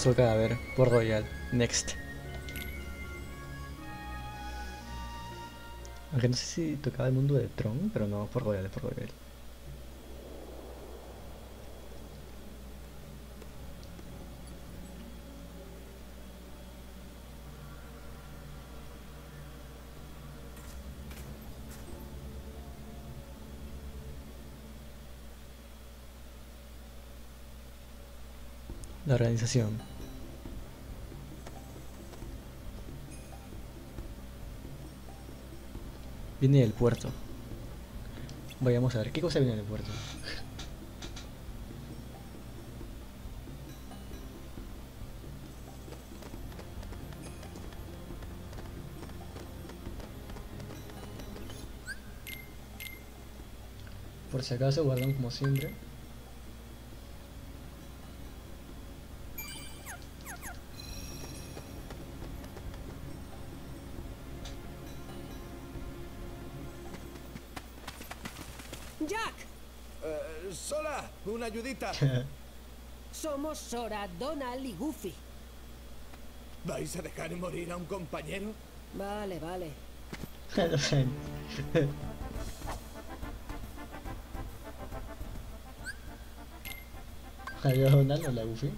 sobre su cadáver. Port Royal. Next. Aunque no sé si tocaba el mundo de Tron, pero no, Port Royal es Port Royal. La organización. Viene del puerto. Vayamos a ver, ¿qué cosa viene del puerto? Por si acaso, guardan como siempre. ¡Jack! ¡Sora! ¡Una ayudita! Somos Sora, Donald y Goofy. ¿Vais a dejar morir a un compañero? Vale, vale. ¿Adiós Donald o la Goofy?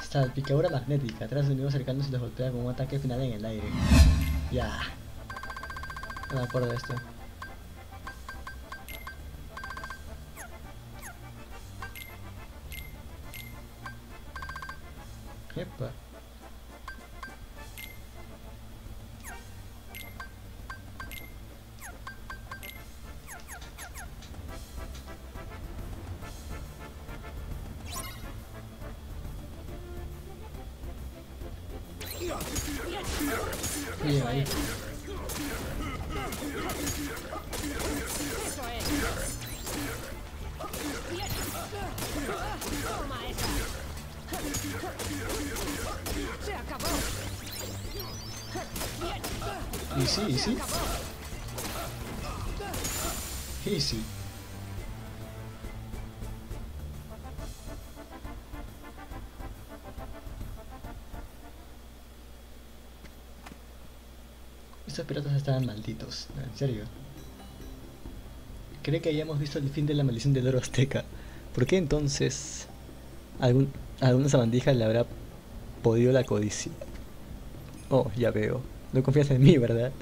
Está la picadura magnética. Atrás de un niño acercándose y los golpea con un ataque final en el aire. Ya. No me acuerdo de esto. Epa. Bien, ahí. Easy, easy. Easy. Estos piratas estaban malditos, en serio. Cree que hayamos visto el fin de la maldición del oro azteca. ¿Por qué entonces alguna sabandija le habrá podido la codicia? Oh, ya veo. No confías en mí, ¿verdad?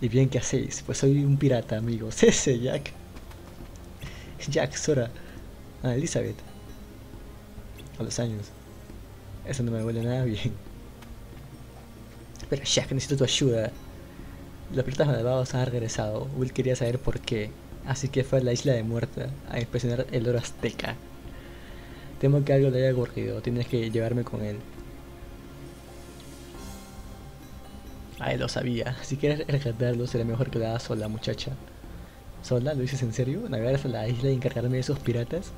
Y bien, ¿qué hacéis? Pues soy un pirata, amigos. Ese Jack. Jack, Sora. Ah, Elizabeth. A los años. Eso no me huele nada bien. Pero Jack, necesito tu ayuda. Los piratas malvados han regresado. Will quería saber por qué. Así que fue a la Isla de Muerta a inspeccionar el oro azteca. Temo que algo le haya ocurrido. Tienes que llevarme con él. Ah, él lo sabía. Si quieres rescatarlo, será mejor que lo hagas sola, muchacha. ¿Sola? ¿Lo dices en serio? ¿Navegar hasta la isla y encargarme de esos piratas?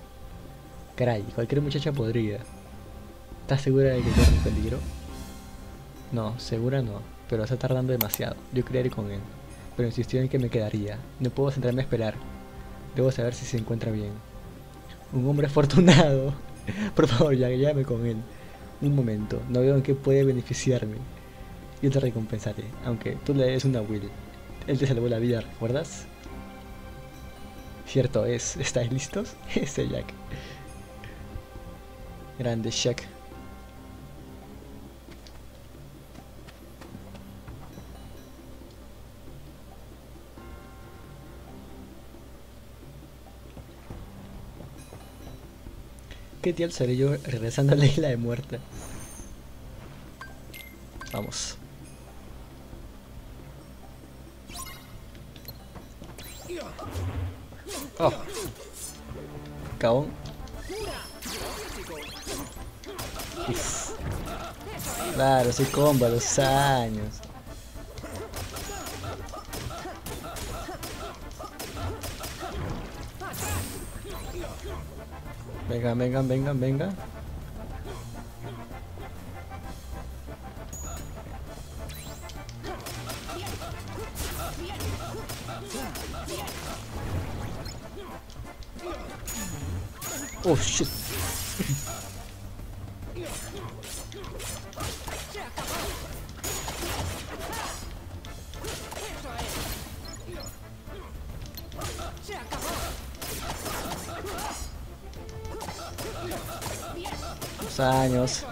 Caray, cualquier muchacha podría. ¿Estás segura de que corre un peligro? No, segura no, pero está tardando demasiado. Yo quería ir con él, pero insistió en que me quedaría. No puedo sentarme a esperar. Debo saber si se encuentra bien. Un hombre afortunado. Por favor, ya llévame con él. Un momento, no veo en qué puede beneficiarme. Yo te recompensaré, aunque tú le des una Will. Él te salvó la vida, ¿recuerdas? Cierto es, ¿estáis listos? Ese Jack. Grande Jack. ¿Qué tal seré yo regresando a la Isla de Muerta? Vamos. Oh. Cabón. Uf. Claro, se comba los años. Venga, venga, venga, venga. Oh, shit. Los años.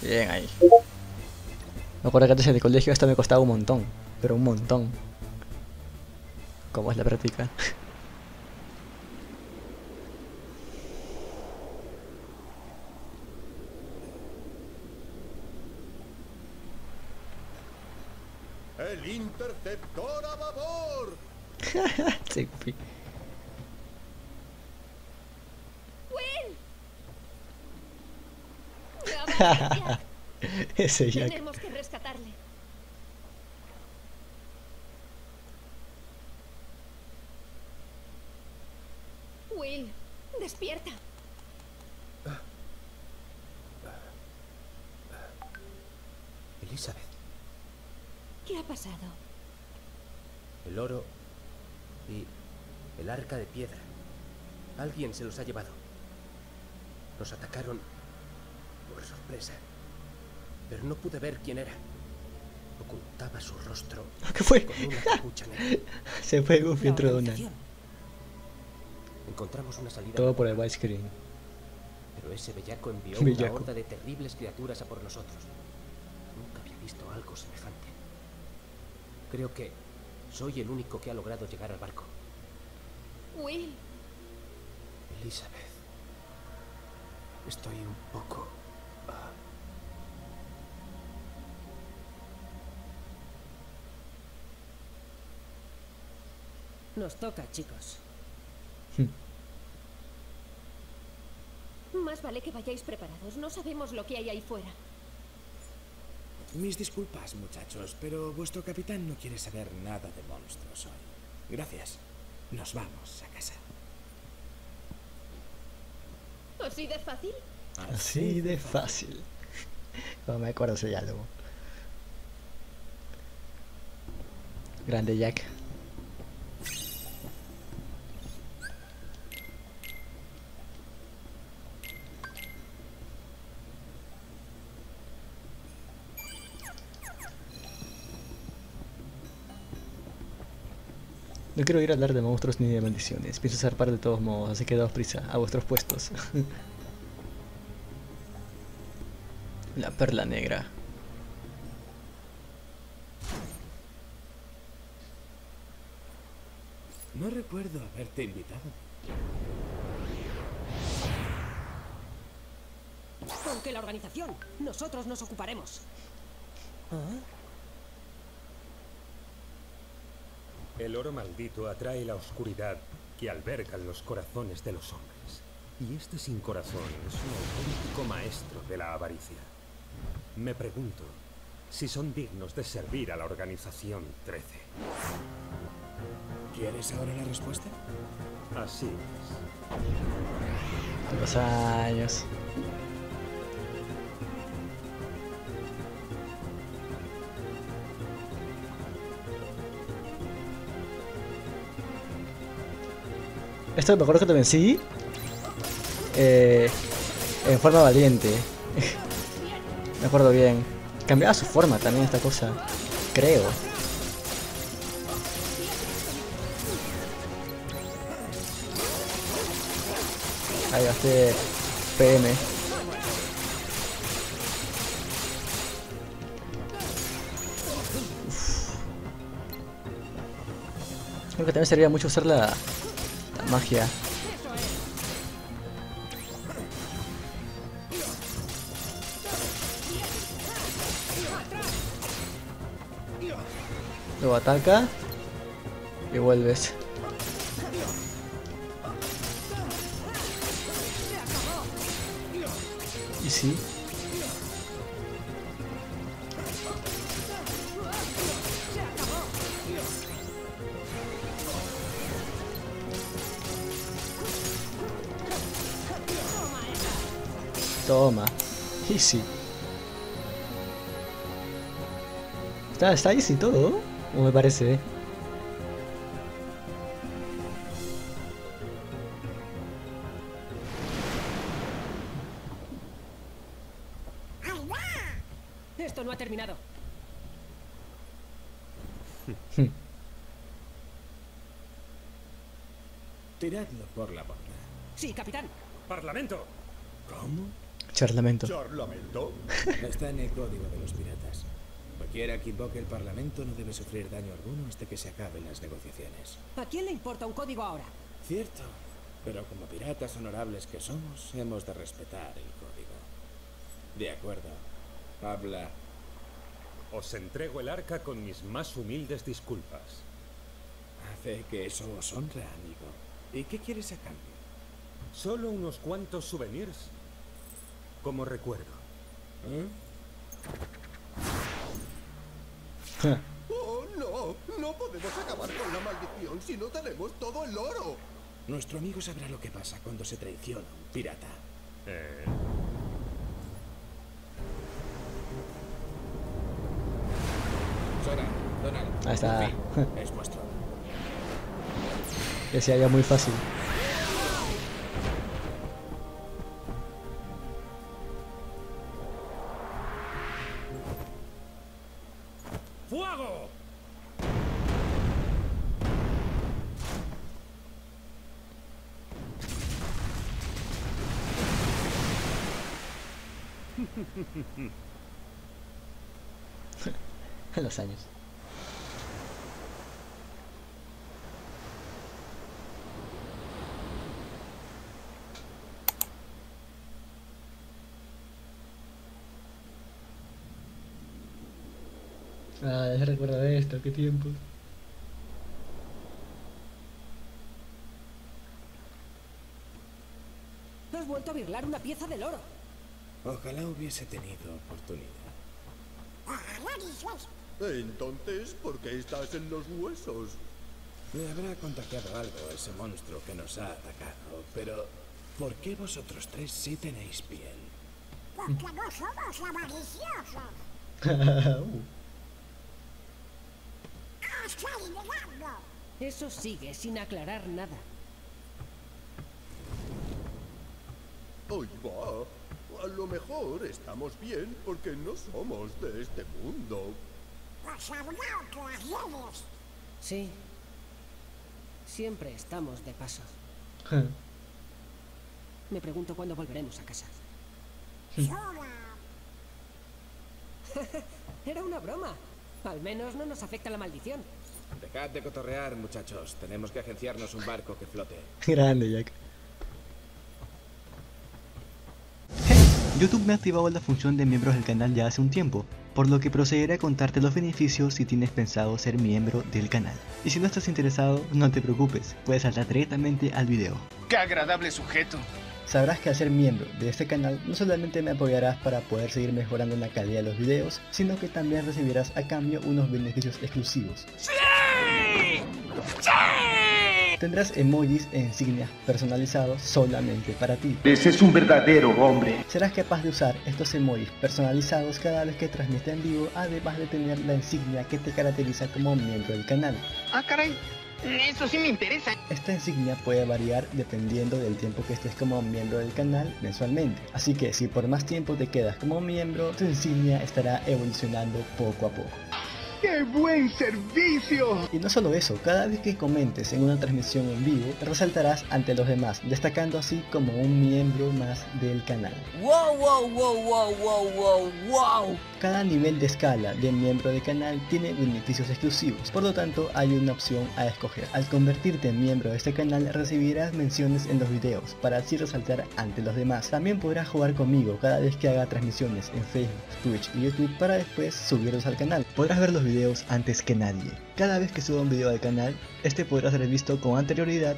Bien ahí. Me acuerdo que antes en el colegio esto me costaba un montón, pero un montón. ¿Cómo es la práctica? El interceptor a babor. Sí, Goofy. Will. Ese Jack. Tenemos que rescatarle. Will, despierta. Elizabeth. ¿Qué ha pasado? El oro y el arca de piedra. Alguien se los ha llevado. Nos atacaron por sorpresa. Pero no pude ver quién era. Ocultaba su rostro. ¿Qué fue? Con una capucha negra. Se fue Goofy dentro de una. Encontramos una salida. Todo por el widescreen. Pero ese bellaco envió una horda de terribles criaturas a por nosotros. Nunca había visto algo semejante. Creo que soy el único que ha logrado llegar al barco. Will. Elizabeth. Estoy un poco... Nos toca, chicos. Más vale que vayáis preparados. No sabemos lo que hay ahí fuera. Mis disculpas, muchachos, pero vuestro capitán no quiere saber nada de monstruos hoy. Gracias. Nos vamos a casa. ¿Así de fácil? Así de fácil. No me acuerdo ese diálogo. Grande Jack. No quiero ir a hablar de monstruos ni de maldiciones. Pienso zarpar de todos modos, así que daos prisa. A vuestros puestos. La Perla Negra. No recuerdo haberte invitado. Porque la organización. Nosotros nos ocuparemos. ¿Ah? El oro maldito atrae la oscuridad que albergan los corazones de los hombres. Y este sin corazón es un auténtico maestro de la avaricia. Me pregunto si son dignos de servir a la Organización 13. ¿Quieres ahora la respuesta? Así es. Los años. Esto me acuerdo que te vencí en forma valiente. Me acuerdo bien. Cambiaba su forma también esta cosa, creo. Ahí gasté PM. Uf. Creo que también servía mucho usar la... magia. Luego ataca y vuelves. Y sí. Toma, easy. Está easy todo. No me parece, ¿eh? Esto no ha terminado. Tiradlo por la borda. Sí, capitán. Parlamento. ¿Cómo? Charlamento. ¿Charlamento? Está en el código de los piratas. Cualquiera que invoque el parlamento no debe sufrir daño alguno hasta que se acaben las negociaciones. ¿A quién le importa un código ahora? Cierto, pero como piratas honorables que somos, hemos de respetar el código. De acuerdo. Habla. Os entrego el arca con mis más humildes disculpas. Hace que eso os honra, amigo. ¿Y qué quieres a cambio? Solo unos cuantos souvenirs. Como recuerdo. ¿Eh? ¡Oh, no! No podemos acabar con la maldición si no tenemos todo el oro. Nuestro amigo sabrá lo que pasa cuando se traiciona un pirata. Sora, Donald. Ahí está. Goofy, es vuestro. Que se haya muy fácil. ¡Fuego! Los años. Ah, ya recuerdo de esto, qué tiempo. Has vuelto a birlar una pieza del oro. Ojalá hubiese tenido oportunidad. Entonces, ¿por qué estás en los huesos? Me habrá contagiado algo ese monstruo que nos ha atacado, pero ¿por qué vosotros tres sí tenéis piel? Porque no somos avariciosos. Eso sigue sin aclarar nada. ¡Ay, va! A lo mejor estamos bien porque no somos de este mundo. Sí. Siempre estamos de paso. Me pregunto cuándo volveremos a casa. Era una broma. Al menos no nos afecta la maldición. Dejad de cotorrear, muchachos. Tenemos que agenciarnos un barco que flote. Grande, Jack. Hey, YouTube me ha activado la función de miembros del canal ya hace un tiempo, por lo que procederé a contarte los beneficios si tienes pensado ser miembro del canal. Y si no estás interesado, no te preocupes, puedes saltar directamente al video. ¡Qué agradable sujeto! Sabrás que al ser miembro de este canal no solamente me apoyarás para poder seguir mejorando la calidad de los videos, sino que también recibirás a cambio unos beneficios exclusivos. ¡Sí! ¡Sí! Tendrás emojis e insignias personalizados solamente para ti. Ese es un verdadero hombre. Serás capaz de usar estos emojis personalizados cada vez que transmite en vivo, además de tener la insignia que te caracteriza como miembro del canal. ¡Ah, caray! Eso sí me interesa. Esta insignia puede variar dependiendo del tiempo que estés como miembro del canal mensualmente. Así que si por más tiempo te quedas como miembro, tu insignia estará evolucionando poco a poco. ¡Qué buen servicio! Y no solo eso, cada vez que comentes en una transmisión en vivo, te resaltarás ante los demás, destacando así como un miembro más del canal. ¡Wow, wow, wow, wow, wow, wow, wow! Cada nivel de escala de miembro del canal tiene beneficios exclusivos, por lo tanto hay una opción a escoger. Al convertirte en miembro de este canal recibirás menciones en los videos, para así resaltar ante los demás. También podrás jugar conmigo cada vez que haga transmisiones en Facebook, Twitch y YouTube para después subirlos al canal. Podrás ver los videos antes que nadie. Cada vez que suba un video al canal, este podrá ser visto con anterioridad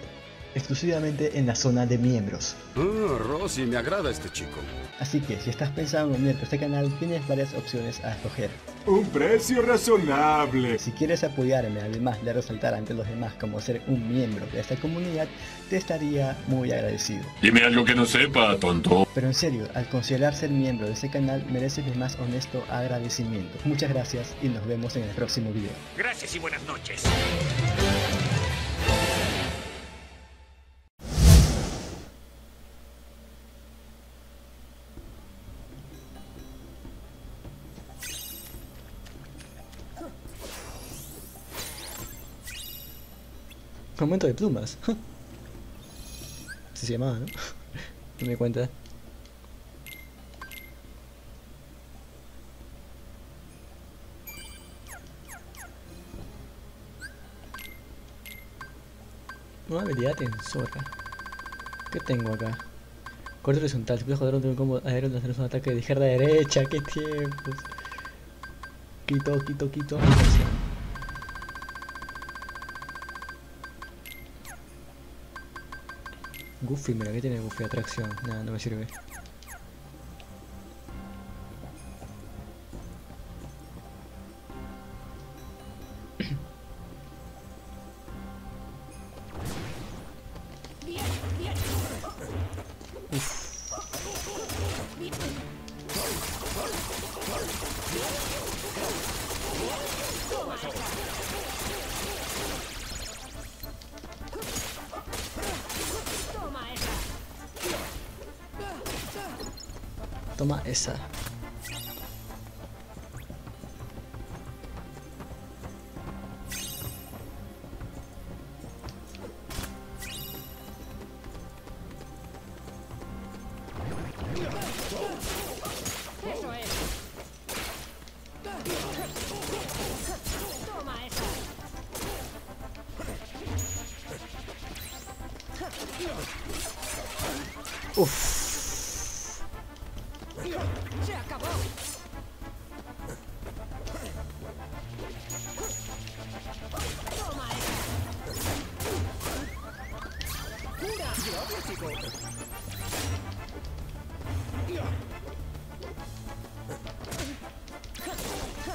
exclusivamente en la zona de miembros. Rosy, me agrada este chico. Así que si estás pensando en unirte a este canal, tienes varias opciones a escoger. Un precio razonable. Si quieres apoyarme, además de resaltar ante los demás como ser un miembro de esta comunidad, te estaría muy agradecido. Dime algo que no sepa, tonto. Pero en serio, al considerar ser miembro de este canal, mereces mi más honesto agradecimiento. Muchas gracias y nos vemos en el próximo video. Gracias y buenas noches. Momento de plumas. Se llamaba, ¿no? No me cuenta. Una habilidad en Sora. ¿Qué tengo acá? Corte horizontal. Si puedes joder un combo aéreo, lanzarás un ataque de izquierda a derecha. ¡Qué tiempos! Quito. Goofy, mira, que tiene Goofy atracción. Nada, no me sirve. Toma esa.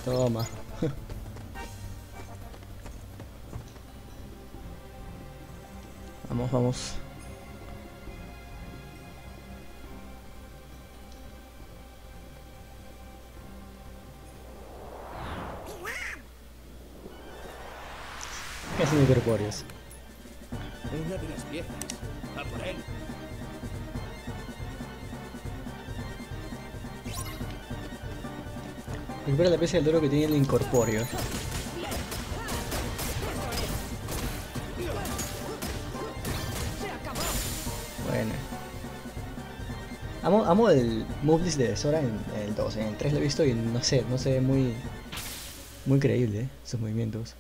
Toma. Vamos. Casi no corpóreos. Una de las piezas. A por él. Recupera la pieza del toro que tiene el incorpóreo. Bueno. Amo el movelist de Sora en el 2. En el 3 lo he visto y no se ve muy creíble, sus movimientos.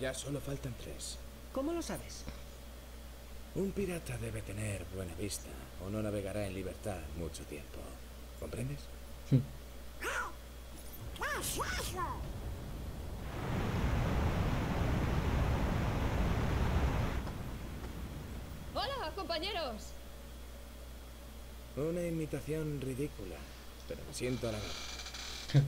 Ya solo faltan 3. ¿Cómo lo sabes? Un pirata debe tener buena vista, o no navegará en libertad mucho tiempo. ¿Comprendes? Sí. ¡Hola, compañeros! Una imitación ridícula, pero me siento halagado.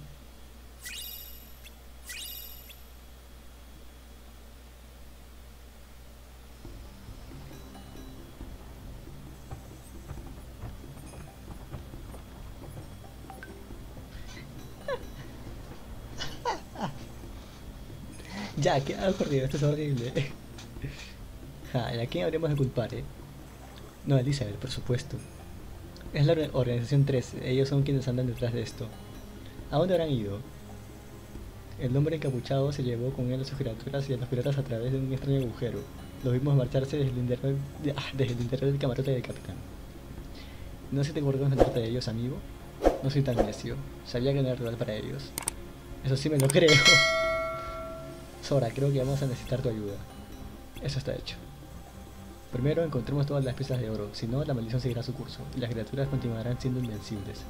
Ya, ¿qué ha ocurrido? Esto es horrible. Ja, ¿a quién habríamos de culpar, eh? No, Elizabeth, por supuesto. Es la Organización 13, ellos son quienes andan detrás de esto. ¿A dónde habrán ido? El hombre encapuchado se llevó con él a sus criaturas y a los piratas a través de un extraño agujero. Los vimos marcharse desde el interior del camarote del capitán. ¿No se te ocurrió enfrentarte a ellos, amigo? No soy tan necio. Sabía que no era rival para ellos. Eso sí me lo creo. Sora, creo que vamos a necesitar tu ayuda. Eso está hecho. Primero encontremos todas las piezas de oro, si no la maldición seguirá su curso y las criaturas continuarán siendo invencibles.